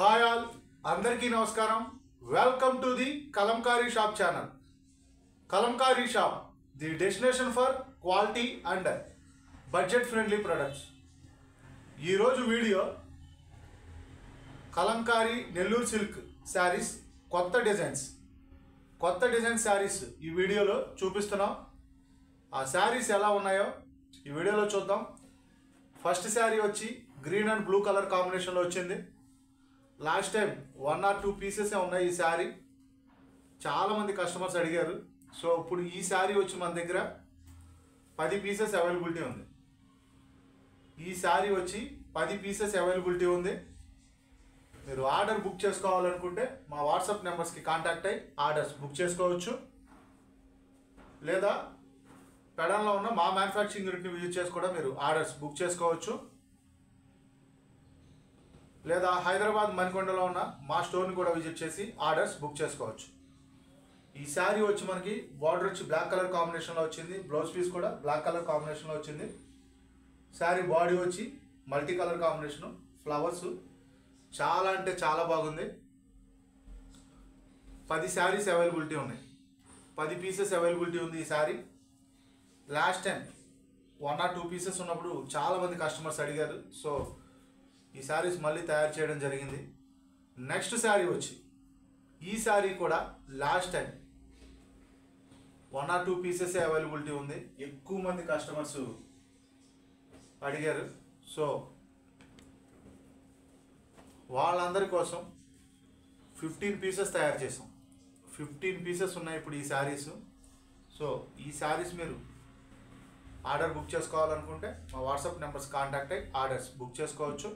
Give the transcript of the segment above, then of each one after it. Hi all అందరికీ నమస్కారం welcome to the Kalamkari shop channel Kalamkari shop the destination for quality and budget friendly products ఈ రోజు video Kalamkari Nellore silk saris కొత్త designs saris ఈ వీడియోలో చూపిస్తున్నాం ఆ సారీస్ ఎలా ఉన్నాయో ఈ వీడియోలో చూద్దాం ఫస్ట్ సారీ వచ్చి green and blue colour combination లో వచ్చింది लास्ट टाइम 1 or 2 पीसेस उन्नाई सारी चाला मंदी कस्टमर्स अडिगारु सो इप्पुडु ई सारी वच्ची मन दग्गर 10 पीसेस अवैलबिलिटी उंदी ई सारी वच्ची 10 पीसेस अवैलबिलिटी उंदी मीरू आर्डर बुक चेसुकोवालनुकुंटे मा WhatsApp नंबर्स की कांटाक्ट अय्यि आर्डर्स बुक चेसुकोवच्चु लेदा पेडानलो उन्न मा मैन्युफैक्चरिंग यूनिट नि विजिट चेसि कूडा मीरू आर्डर्स बुक चेसुकोवच्चु लेदा हैदराबाद मणिकोंडलो उन्न मा स्टोर नि कूडा विजिट चेसी आर्डर्स बुक चेसुकोवच्चु ई सारी वच्ची मनकी बॉर्डर वच्ची ब्लैक कलर कांबिनेशन लो वच्चिंदी ब्लाउज पीस कूडा ब्लैक कलर कांबिनेशन लो वच्चिंदी सारी बॉडी वच्ची मल्टी कलर कांबिनेशन फ्लावर्स चाला अंटे चाला बागुंदी 10 सारीस अवैलबिलिटी उन्नायि 10 पीसेस अवैलबिलिटी उंदी ई sari last time 1 or 2 pieces उन्नप्पुडु चाला मंदी कस्टमर्स अडिगारु सो ఈ సారీస్ మళ్ళీ తయారు చేయడం జరిగింది నెక్స్ట్ సారీ వచ్చి ఈ సారీ కూడా last time 1 or 2 pieces availability ఉంది ఎక్కువ మంది కస్టమర్స్ అడిగారు సో వాళ్ళందరి కోసం 15 పీసెస్ తయారు చేసాం 15 పీసెస్ ఉన్నాయి ఇప్పుడు ఈ సారీస్ సో ఈ సారీస్ మీరు ఆర్డర్ బుక్ చేసుకోవాలనుకుంటే మా వాట్సాప్ నంబర్స్ కాంటాక్ట్ అయ్యి ఆర్డర్స్ బుక్ చేసుకోవచ్చు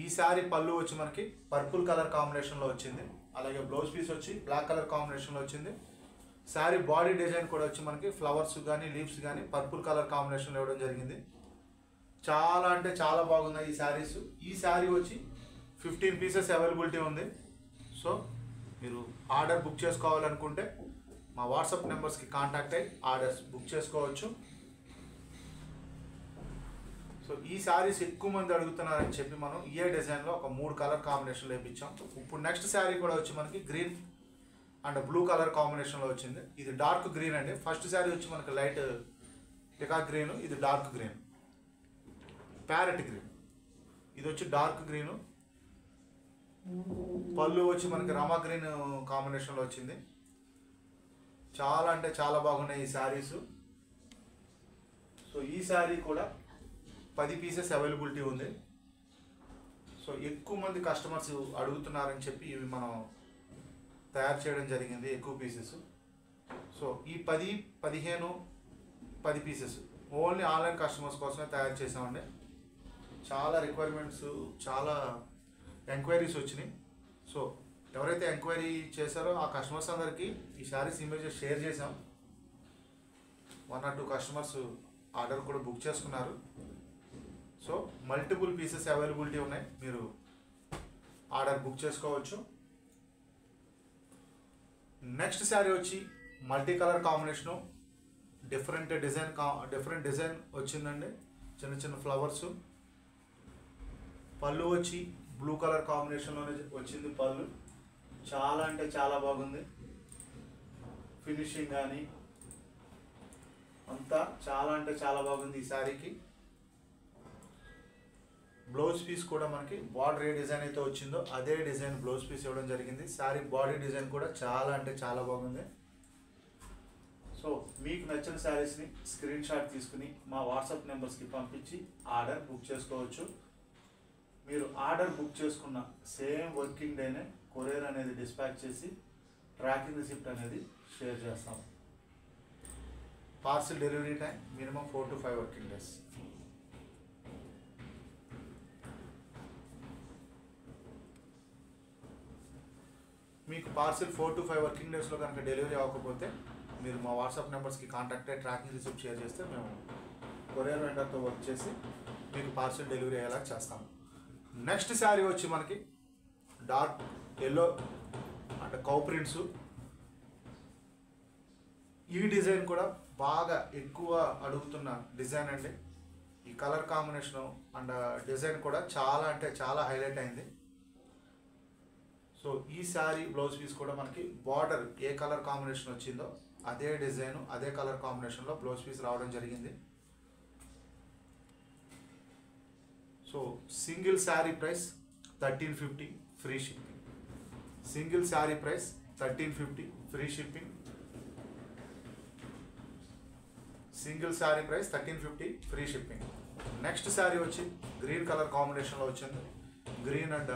ఈ సారీ పల్లు వచ్చి మనకి పర్పుల్ కలర్ కాంబినేషన్ లో వచ్చింది అలాగే బ్లౌజ్ పీస్ వచ్చి బ్లాక్ కలర్ కాంబినేషన్ లో వచ్చింది సారీ బాడీ డిజైన్ కూడా వచ్చి మనకి ఫ్లవర్స్ గాని లీవ్స్ గాని పర్పుల్ కలర్ కాంబినేషన్ లో ఇవ్వడం జరిగింది చాలా అంటే చాలా బాగున్నాయి ఈ సారీస్ ఈ సారీ వచ్చి 15 పీసెస్ అవైలబిలిటీ ఉంది సో మీరు ఆర్డర్ బుక్ చేసుకోవాలనుకుంటే మా WhatsApp నంబర్స్ కి కాంటాక్ట్ అయ్యి ఆర్డర్స్ బుక్ చేసుకోవచ్చు సో ఈ సారీస్ ఎక్కువ మంది అడుగుతున్నారు అని చెప్పి మనం ఈ డిజైన్ లో ఒక 3 కలర్ కాంబినేషన్ లో ఇచ్చాం ఇప్పుడు నెక్స్ట్ సారీ కూడా వచ్చి మనకి green and blue colour combination లో వచ్చింది ఇది డార్క్ గ్రీన్ అండి ఫస్ట్ సారీ వచ్చి మనకి లైట్ పికాక్ గ్రీన్ ఇది డార్క్ గ్రీన్ ప్యారెట్ గ్రీన్ ఇది వచ్చి డార్క్ గ్రీన్ పళ్ళు వచ్చి మనకి రామా గ్రీన్ కాంబినేషన్ లో వచ్చింది చాలా అంటే చాలా బాగున్నాయి ఈ సారీస్ సో ఈ సారీ కూడా 10 పీసెస్ అవైలబిలిటీ ఉంది సో ఎక్కువ మంది కస్టమర్స్ అడుగుతున్నారు అని చెప్పి ఇవి మనం తయారు చేయడం జరిగింది ఎక్కువ పీసెస్ సో ఈ 10 15 10 పీసెస్ ఓన్లీ ఆన్లైన్ కస్టమర్స్ కోసమే తయారు చేసామండి చాలా రిక్వైర్మెంట్స్ చాలా ఎంక్వైరీస్ వచ్చినాయి సో ఎవరైతే ఎంక్వైరీ చేశారో ఆ కస్టమర్స్ అందరికీ ఈ సారీస్ ఇమేజెస్ షేర్ చేసాం 1 or 2 కస్టమర్స్ ఆర్డర్ కూడా బుక్ చేసుకున్నారు सो मल्टिपल पीसेस अवैलबिलिटी उन्नाई आर्डर बुक चेसुकोवच्चु नेक्स्ट सारी वच्ची multi colour combination different design वच्चिंदंडी चिन्न चिन्न फ्लावर्स पल्लू वच्ची ब्लू कलर कांबिनेशन लोने वच्चिंदी पल्लू चाला अंटे चाला बागुंदी फिनिशिंग गानी अंता चाला अंटे चाला बागुंदी ई सारीकी ब्लाउज पीस मन की बॉर्डर ए डिजाइन अयिते वच्चिंदो अदे डिजाइन ब्लाउज पीस इव्वडं जरिगिंदी सारी बॉडी डिजाइन कूडा चाला अंटे चाला बागुंदी सो मीकु नच्चिन सारीस नि स्क्रीन शॉट तीसुकुनि मा WhatsApp नंबर्स की पंपिंची आर्डर बुक चेसुकोवच्चु मीरु आर्डर बुक चेसुकुन्न सेम वर्किंग डे ने कोरियर अनेदी डिस्पैच चेसी ट्रैकिंग रिसीप्ट अनेदी शेर चेस्ताम parcel delivery time minimum 4 to 5 working days మీకు పార్సల్ 4 to 5 వర్కింగ్ డేస్ లో గనుక డెలివరీ అవకపోతే మీరు మా వాట్సాప్ నంబర్స్ కి కాంటాక్ట్ అయ్యి ట్రాకింగ్ రిసిప్ట్ షేర్ చేస్తే మేము కొరియర్ వెండర్ తో వర్క్ చేసి మీకు పార్సల్ డెలివరీ అయ్యేలా చేస్తాం నెక్స్ట్ సారీ వచ్చి మనకి డార్క్ yellow అంటే కౌ ప్రింట్స్ ఈ డిజైన్ కూడా బాగా ఎక్కువ అడుగుతున్న డిజైన్ అండి ఈ కలర్ కాంబినేషన్ అండ్ డిజైన్ కూడా చాలా అంటే చాలా హైలైట్ అయ్యింది सो ई सारी ब्लाउज पीस मन की बॉर्डर ये कलर कांबिनेशन వచ్చిందో అదే డిజైన్ అదే కలర్ కాంబినేషన్ లో బ్లౌజ్ పీస్ రావడం జరిగింది। So single sari price 1350 free shipping, single sari price 1350 free shipping, single sari price 1350 free shipping. Next sari వచ్చి గ్రీన్ కలర్ కాంబినేషన్ లో వచ్చింది, green and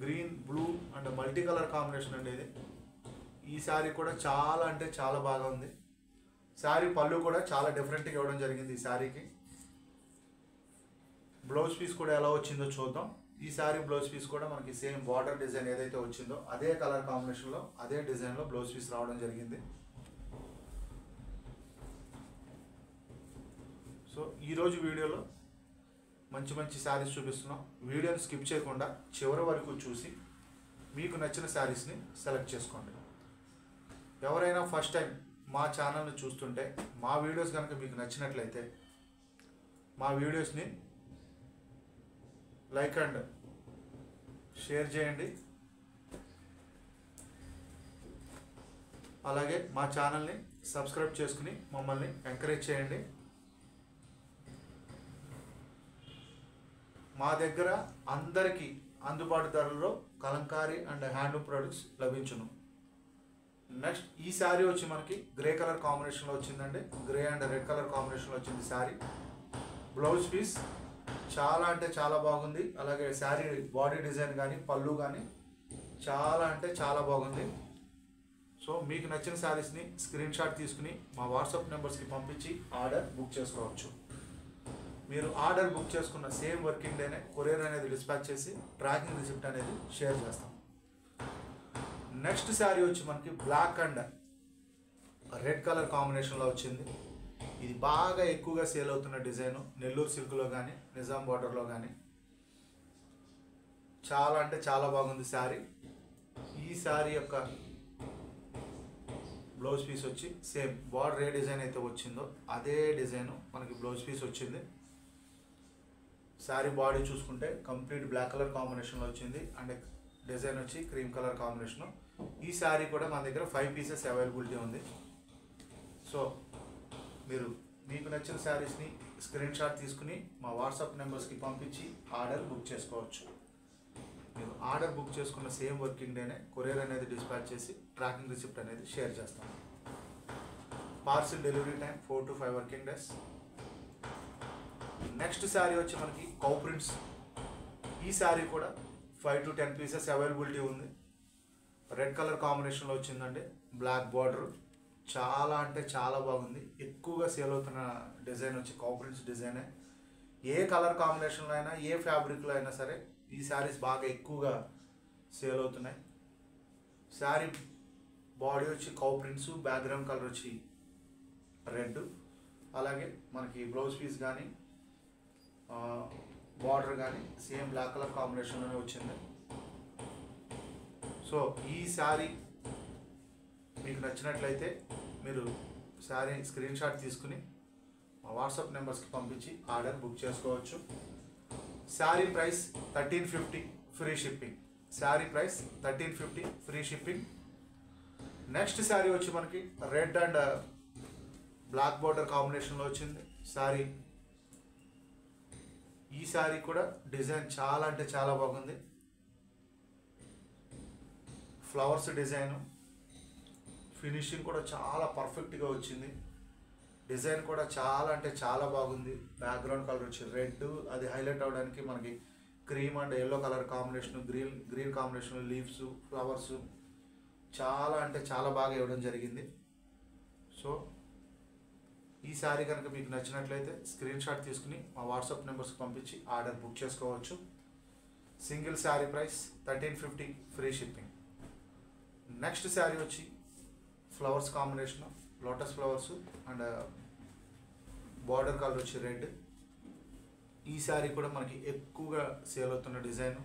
green blue and multi colour combination अंडी ई सारी कूडा चाला अंटे चाला बागा उंदी। सारी पल्लू कूडा चाला डिफरेंट गा इव्वडं जरिगिंदी। ई सारीकी ब्लाउज पीस कूडा एला वच्चिंदो चूद्दां। ई सारी ब्लाउज पीस कूडा मनकी सेम बॉर्डर डिजाइन एदैते वच्चिंदो अदे कलर कांबिनेशन लो अदे डिजाइन लो ब्लाउज पीस रावडं जरिगिंदी। सो ई रोजु वीडियोलो మంచి మంచి సారీస్ చూపిస్తున్నాం। వీడియోని స్కిప్ చేయకుండా చివరి వరకు చూసి మీకు నచ్చిన సారీస్ ని సెలెక్ట్ చేసుకోండి। ఎవరైనా ఫస్ట్ టైం మా ఛానల్ ని చూస్తుంటే మా వీడియోస్ గనుక మీకు నచ్చినట్లయితే మా వీడియోస్ ని లైక్ అండ్ షేర్ చేయండి। అలాగే మా ఛానల్ ని సబ్స్క్రైబ్ చేసుకొని మమ్మల్ని ఎంకరేజ్ చేయండి। మా దగ్గర అందరికీ అందుబాటు ధరలో కలంకారీ అండ్ హ్యాండ్లూమ్ ప్రొడక్ట్స్ లభించును। నెక్స్ట్ ఈ సారీ వచ్చి మనకి గ్రే కలర్ కాంబినేషన్ లో వచ్చిందండి, grey and red colour combination లో వచ్చింది సారీ। బ్లౌజ్ పీస్ చాలా అంటే చాలా బాగుంది, అలాగే సారీ బాడీ డిజైన్ గాని పల్లు గాని చాలా అంటే చాలా బాగుంది। సో మీకు నచ్చిన సారీస్ ని స్క్రీన్ షాట్ తీసుకుని మా వాట్సాప్ నంబర్స్ కి పంపించి ఆర్డర్ బుక్ చేసుకోవచ్చు। మీరు ఆర్డర్ బుక్ చేసుకున్న సేమ్ వర్కింగ్ డేనే కొరియర్ అనేది డిస్పాచ్ చేసి ట్రాకింగ్ రిసిప్ట్ అనేది షేర్ చేస్తాం। నెక్స్ట్ సారీ వచ్చి మనకి black and red colour combination లో వచ్చింది। ఇది బాగా ఎక్కువగా సేల్ అవుతున్న డిజైన్, నెల్లూరు సిల్క్ లో గాని నిజాం బార్డర్ లో గాని చాలా అంటే చాలా బాగుంది సారీ। ఈ సారీ యొక్క బ్లౌజ్ పీస్ వచ్చి సేమ్ బార్డర్ ఏ డిజైన్ అయితే వచ్చిందో అదే డిజైన్ మనకి బ్లౌజ్ పీస్ వచ్చింది। సారీ బాడీ చూసుకుంటే కంప్లీట్ బ్లాక్ కలర్ కాంబినేషన్లో వచ్చింది అండ్ డిజైన్ వచ్చి క్రీమ్ కలర్ కాంబినేషన్। ఈ సారీ కూడా మన దగ్గర 5 పీసెస్ అవైలబిలిటీ ఉంది। సో మీరు మీకు నచ్చిన సారీస్ని స్క్రీన్ షాట్ తీసుకుని మా వాట్సాప్ నెంబర్స్కి పంపించి ఆర్డర్ బుక్ చేసుకోవచ్చు। మీరు ఆర్డర్ బుక్ చేసుకున్న సేమ్ వర్కింగ్ డేనే కొరియర్ అనేది డిస్పాచ్ చేసి ట్రాకింగ్ రిసిప్ట్ అనేది షేర్ చేస్తాం। Parcel delivery time 4 to 5 working days. Next sari వచ్చి మనకి కౌ ప్రింట్స్, ఈ శారీ కూడా 5 to 10 పీసెస్ అవైలబిలిటీ ఉంది। రెడ్ కలర్ కాంబినేషన్లో వచ్చిందండి, బ్లాక్ బార్డర్ చాలా అంటే చాలా బాగుంది। ఎక్కువగా సేల్ అవుతున్న డిజైన్ వచ్చి కౌ ప్రింట్స్ డిజైనే। ఏ కలర్ కాంబినేషన్లో అయినా ఏ ఫ్యాబ్రిక్లో అయినా సరే ఈ సారీస్ బాగా ఎక్కువగా సేల్ అవుతున్నాయి। శారీ బాడీ వచ్చి కౌ ప్రింట్స్, బ్యాక్గ్రౌండ్ కలర్ వచ్చి రెడ్, అలాగే మనకి బ్లౌజ్ పీస్ కానీ బార్డర్ కానీ సేమ్ బ్లాక్ కలర్ కాంబినేషన్లోనే వచ్చింది। సో ఈ శారీ మీకు నచ్చినట్లయితే మీరు శారీ స్క్రీన్ షాట్ తీసుకుని మా వాట్సాప్ నెంబర్స్కి పంపించి ఆర్డర్ బుక్ చేసుకోవచ్చు। Sari price 1350 free shipping, sari price 1350 free shipping. Next sari వచ్చి మనకి రెడ్ అండ్ బ్లాక్ బార్డర్ కాంబినేషన్లో వచ్చింది శారీ। ఈ శారీ కూడా డిజైన్ చాలా అంటే చాలా బాగుంది, ఫ్లవర్స్ డిజైన్, ఫినిషింగ్ కూడా చాలా పర్ఫెక్ట్గా వచ్చింది। డిజైన్ కూడా చాలా అంటే చాలా బాగుంది। బ్యాక్గ్రౌండ్ కలర్ వచ్చి రెడ్, అది హైలైట్ అవడానికి మనకి cream and yellow colour combination, green combination, leaves, flowers చాలా అంటే చాలా బాగా ఇవ్వడం జరిగింది। సో ఈ సారీ కనుక మీకు నచ్చినట్లయితే స్క్రీన్ షాట్ తీసుకుని మా వాట్సాప్ నెంబర్స్కి పంపించి ఆర్డర్ బుక్ చేసుకోవచ్చు। Single sari price 1350 free shipping. Next sari వచ్చి flowers combination, lotus flowers and border colour వచ్చి రెడ్। ఈ శారీ కూడా మనకి ఎక్కువగా సేల్ అవుతున్న డిజైన్।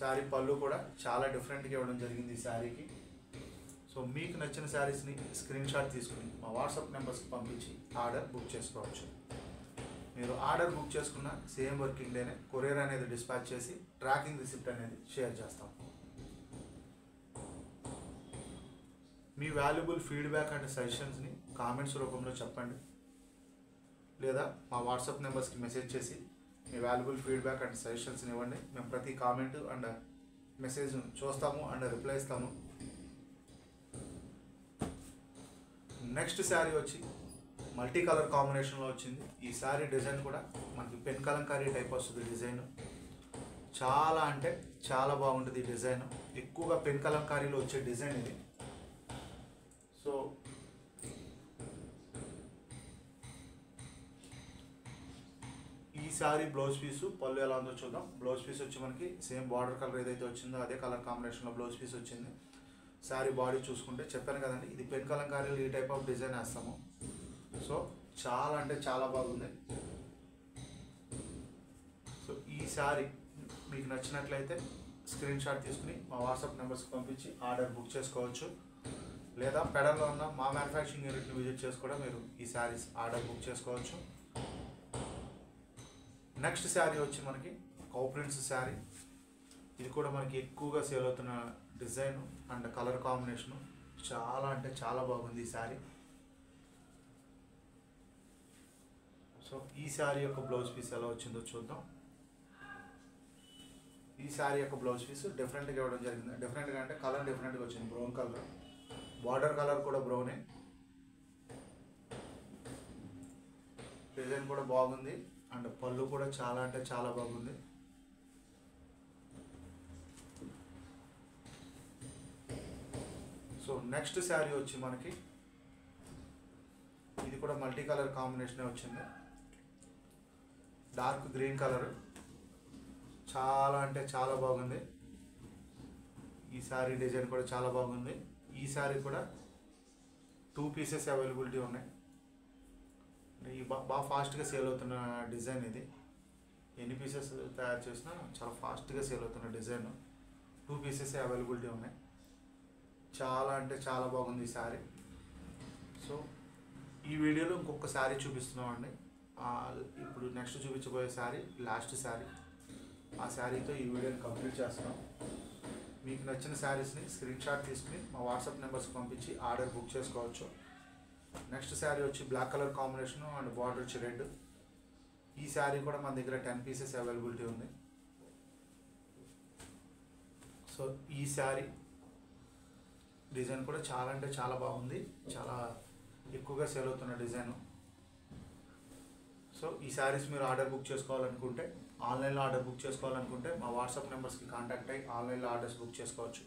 శారీ పళ్ళు కూడా చాలా డిఫరెంట్గా ఇవ్వడం జరిగింది ఈ శారీకి। సో మీకు నచ్చిన శారీస్ని స్క్రీన్ షాట్ తీసుకుని మా వాట్సాప్ నెంబర్స్కి పంపించి ఆర్డర్ బుక్ చేసుకోవచ్చు। మీరు ఆర్డర్ బుక్ చేసుకున్న సేమ్ వర్కింగ్ డేనే కొరియర్ అనేది డిస్పాచ్ చేసి ట్రాకింగ్ రిసిప్ట్ అనేది షేర్ చేస్తాం. మీ వాల్యుబుల్ ఫీడ్బ్యాక్ అండ్ సజెషన్స్ని కామెంట్స్ రూపంలో చెప్పండి, లేదా మా వాట్సాప్ నెంబర్స్కి మెసేజ్ చేసి మీ వాల్యుబుల్ ఫీడ్బ్యాక్ అండ్ సజెషన్స్ని ఇవ్వండి. మేము ప్రతి కామెంట్ అండ్ మెసేజ్ చూస్తాము అండ్ రిప్లై ఇస్తాము. నెక్స్ట్ శారీ వచ్చి మల్టీ కలర్ కాంబినేషన్లో వచ్చింది. ఈ శారీ డిజైన్ కూడా మనకి పెన్ కలంకారీ టైప్ వస్తుంది. డిజైన్ చాలా అంటే చాలా బాగుంటుంది. ఈ డిజైన్ ఎక్కువగా పెన్ కలంకారీలో వచ్చే డిజైన్ ఇది. సో ఈ సారీ బ్లౌజ్ పీసు పళ్ళు ఎలా ఉందో చూద్దాం. బ్లౌజ్ పీస్ వచ్చి మనకి సేమ్ బార్డర్ కలర్ ఏదైతే వచ్చిందో అదే కలర్ కాంబినేషన్లో బ్లౌజ్ పీస్ వచ్చింది. శారీ బాడీ చూసుకుంటే చెప్పాను కదండి, ఇది పెన్ కలంకారీలు ఈ టైప్ ఆఫ్ డిజైన్ వేస్తాము. సో చాలా అంటే చాలా బాగుంది. సో ఈ శారీ మీకు నచ్చినట్లయితే స్క్రీన్ షాట్ తీసుకుని మా వాట్సాప్ నెంబర్స్కి పంపించి ఆర్డర్ బుక్ చేసుకోవచ్చు, లేదా పెడల్లో ఉన్న మా మ్యానుఫ్యాక్చరింగ్ యూనిట్ని విజిట్ చేసి కూడా మీరు ఈ శారీస్ ఆర్డర్ బుక్ చేసుకోవచ్చు. నెక్స్ట్ శారీ వచ్చి మనకి కౌ ప్రింట్స్ శారీ. ఇది కూడా మనకి ఎక్కువగా సేల్ అవుతున్న డిజైన్ అండ్ కలర్ కాంబినేషను చాలా అంటే చాలా బాగుంది ఈ శారీ. సో ఈ శారీ యొక్క బ్లౌజ్ పీస్ ఎలా వచ్చిందో చూద్దాం. ఈ శారీ యొక్క బ్లౌజ్ పీస్ డిఫరెంట్గా ఇవ్వడం జరిగింది. డిఫరెంట్గా అంటే కలర్ డిఫరెంట్గా వచ్చింది. బ్రౌన్ కలర్, బార్డర్ కలర్ కూడా బ్రౌనే. డిజైన్ కూడా బాగుంది అండ్ పళ్ళు కూడా చాలా అంటే చాలా బాగుంది. సో నెక్స్ట్ శారీ వచ్చి మనకి ఇది కూడా మల్టీ కలర్ కాంబినేషనే వచ్చింది. డార్క్ గ్రీన్ కలర్ చాలా అంటే చాలా బాగుంది. ఈ శారీ డిజైన్ కూడా చాలా బాగుంది. ఈ శారీ కూడా 2 పీసెస్ అవైలబిలిటీ ఉన్నాయి. ఈ బాగా ఫాస్ట్గా సేల్ అవుతున్న డిజైన్ ఇది. ఎన్ని పీసెస్ తయారు చేసినా చాలా ఫాస్ట్గా సేల్ అవుతున్న డిజైన్. 2 పీసెస్ అవైలబిలిటీ ఉన్నాయి. చాలా అంటే చాలా బాగుంది ఈ శారీ. సో ఈ వీడియోలో ఇంకొక శారీ చూపిస్తున్నామండి. ఇప్పుడు నెక్స్ట్ చూపించబోయే శారీ లాస్ట్ శారీ. ఆ శారీతో ఈ వీడియోని కంప్లీట్ చేస్తున్నాం. మీకు నచ్చిన శారీస్ని స్క్రీన్ షాట్ తీసుకుని మా వాట్సాప్ నెంబర్స్కి పంపించి ఆర్డర్ బుక్ చేసుకోవచ్చు. నెక్స్ట్ శారీ వచ్చి black colour combination and border వచ్చి రెడ్. ఈ శారీ కూడా మన దగ్గర 10 పీసెస్ అవైలబిలిటీ ఉంది. సో ఈ శారీ డిజైన్ కూడా చాలా అంటే చాలా బాగుంది. చాలా ఎక్కువగా సేల్ అవుతున్న డిజైను. సో ఈ శారీస్ మీరు ఆర్డర్ బుక్ చేసుకోవాలనుకుంటే, ఆన్లైన్లో ఆర్డర్ బుక్ చేసుకోవాలనుకుంటే మా వాట్సాప్ నెంబర్స్కి కాంటాక్ట్ అయ్యి ఆన్లైన్లో ఆర్డర్స్ బుక్ చేసుకోవచ్చు.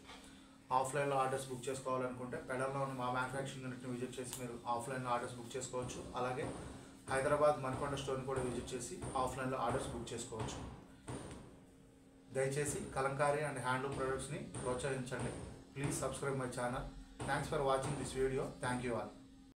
ఆఫ్లైన్లో ఆర్డర్స్ బుక్ చేసుకోవాలనుకుంటే పెడల్లో ఉన్న మా మ్యానుఫ్యాక్చరింగ్ యూనిట్ని విజిట్ చేసి మీరు ఆఫ్లైన్లో ఆర్డర్స్ బుక్ చేసుకోవచ్చు. అలాగే హైదరాబాద్ మణికొండ స్టోర్ని కూడా విజిట్ చేసి ఆఫ్లైన్లో ఆర్డర్స్ బుక్ చేసుకోవచ్చు. దయచేసి కలంకారీ అండ్ హ్యాండ్లూమ్ ప్రొడక్ట్స్ని ప్రోత్సహించండి. Please subscribe my channel. Thanks for watching this video. Thank you all.